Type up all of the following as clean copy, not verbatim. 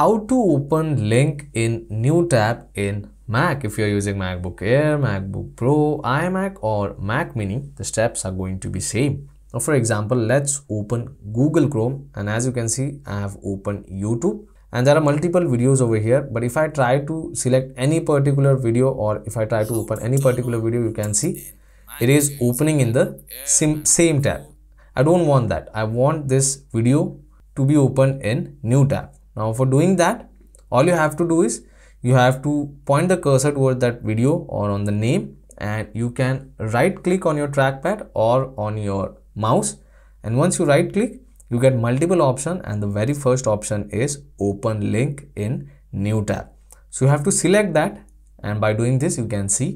how to open link in new tab in Mac. If you're using MacBook Air, MacBook Pro, iMac or Mac Mini, the steps are going to be same. Now, for example, let's open Google Chrome, and as you can see, I have opened YouTube. And there are multiple videos over here, but if I try to select any particular video or if I try to open any particular video, you can see it is opening in the same tab. I don't want that. I want this video to be opened in new tab. Now for doing that, all you have to do is you have to point the cursor towards that video or on the name, and you can right click on your trackpad or on your mouse, and once you right click, you get multiple options, and the very first option is open link in new tab. So you have to select that, and by doing this, you can see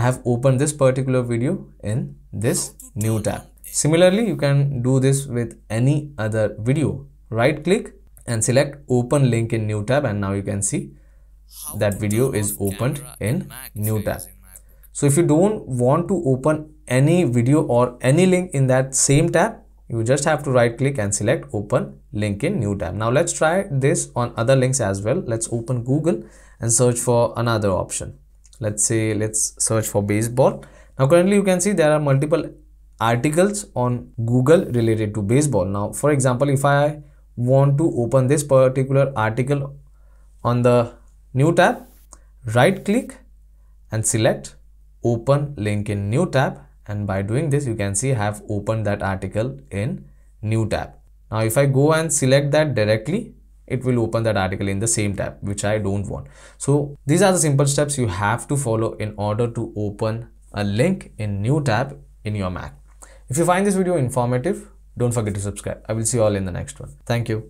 I have opened this particular video in this new tab. Similarly, you can do this with any other video. Right click and select open link in new tab, and now you can see that video is opened in new tab. So if you don't want to open any video or any link in that same tab, you just have to right click and select open link in new tab. Now let's try this on other links as well. Let's open Google and search for another option. Let's search for baseball. Now currently you can see there are multiple articles on Google related to baseball. Now for example, if I want to open this particular article on the new tab, right click and select open link in new tab, and by doing this you can see I have opened that article in new tab. Now if I go and select that directly, it will open that article in the same tab, which I don't want. So these are the simple steps you have to follow in order to open a link in new tab in your Mac. If you find this video informative, don't forget to subscribe. I will see you all in the next one. Thank you.